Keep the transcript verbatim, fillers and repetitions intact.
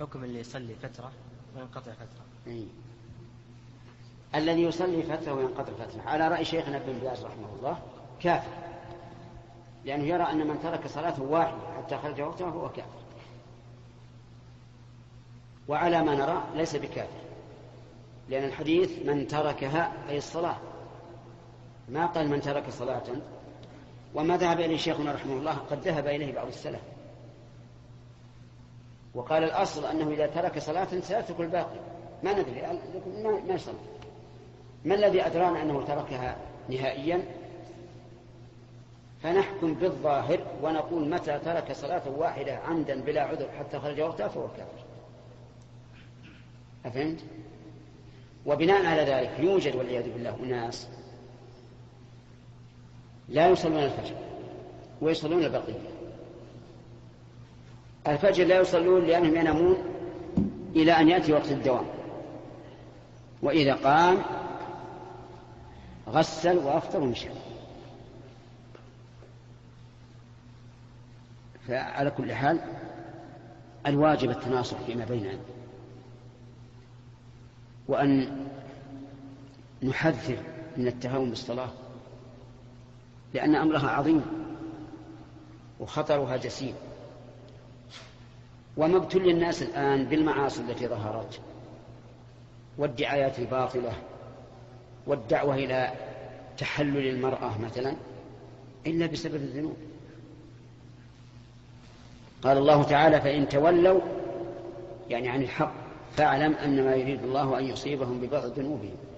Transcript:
حكم اللي يصلي فترة وينقطع فترة. أي. الذي يصلي فترة وينقطع فترة على رأي شيخنا ابن باز رحمه الله كافر، لأنه يرى أن من ترك صلاة واحدة حتى خرج وقتها هو كافر، وعلى ما نرى ليس بكافر، لأن الحديث من تركها أي الصلاة، ما قال من ترك صلاة. وما ذهب إليه شيخنا رحمه الله قد ذهب إليه بعض السلف وقال الأصل أنه إذا ترك صلاة سيترك الباقي، ما ندري ما يصلي، ما الذي أدرانا أنه تركها نهائيا؟ فنحكم بالظاهر ونقول متى ترك صلاة واحدة عمدا بلا عذر حتى خرج وقتها فهو كافر. أفهمت؟ وبناء على ذلك يوجد والعياذ بالله أناس لا يصلون الفجر ويصلون البقية. الفجر لا يصلون لأنهم ينامون إلى أن يأتي وقت الدوام، وإذا قام غسل وأفطر ومشى. فعلى كل حال الواجب التناصح فيما بيننا، وأن نحذر من التهاون بالصلاة، لأن أمرها عظيم وخطرها جسيم. وما ابتلي الناس الآن بالمعاصي التي ظهرت والدعايات الباطلة والدعوة إلى تحلل المرأة مثلا إلا بسبب الذنوب. قال الله تعالى فإن تولوا يعني عن الحق فاعلم أنما يريد الله أن يصيبهم ببعض ذنوبهم.